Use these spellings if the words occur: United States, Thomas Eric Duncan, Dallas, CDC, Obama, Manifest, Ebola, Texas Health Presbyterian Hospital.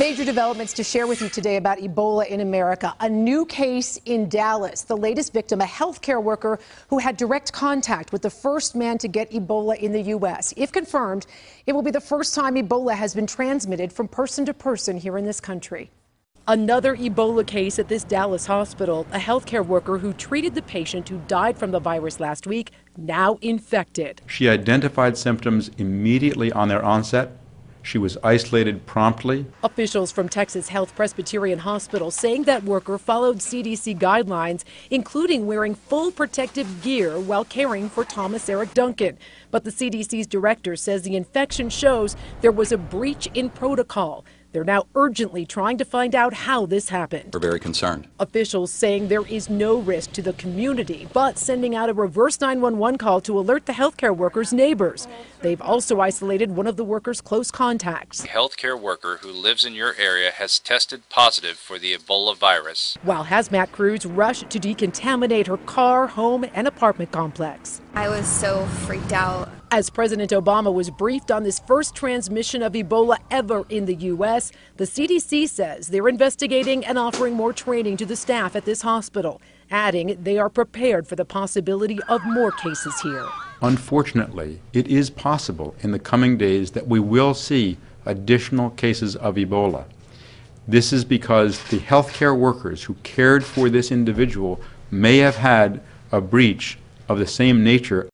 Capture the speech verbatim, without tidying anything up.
Major developments to share with you today about Ebola in America. A new case in Dallas. The latest victim, a healthcare worker who had direct contact with the first man to get Ebola in the U S If confirmed, it will be the first time Ebola has been transmitted from person to person here in this country. Another Ebola case at this Dallas hospital. A healthcare worker who treated the patient who died from the virus last week, now infected. She identified symptoms immediately on their onset. She was isolated promptly. Officials from Texas Health Presbyterian Hospital saying that worker followed C D C guidelines, including wearing full protective gear while caring for Thomas Eric Duncan. But the C D C's director says the infection shows there was a breach in protocol. They're now urgently trying to find out how this happened. We're very concerned. Officials saying there is no risk to the community, but sending out a reverse nine one one call to alert the healthcare worker's neighbors. They've also isolated one of the worker's close contacts. A healthcare worker who lives in your area has tested positive for the Ebola virus. While hazmat crews rush to decontaminate her car, home, and apartment complex. I was so freaked out. As President Obama was briefed on this first transmission of Ebola ever in the U S, the C D C says they're investigating and offering more training to the staff at this hospital, adding they are prepared for the possibility of more cases here. Unfortunately, it is possible in the coming days that we will see additional cases of Ebola. This is because the healthcare workers who cared for this individual may have had a breach of the same nature